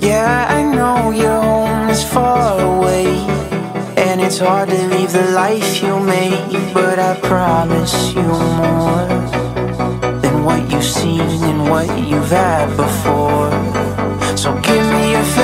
Yeah, I know your home is far away, and it's hard to leave the life you made. But I promise you more than what you've seen and what you've had before. So give me your faith.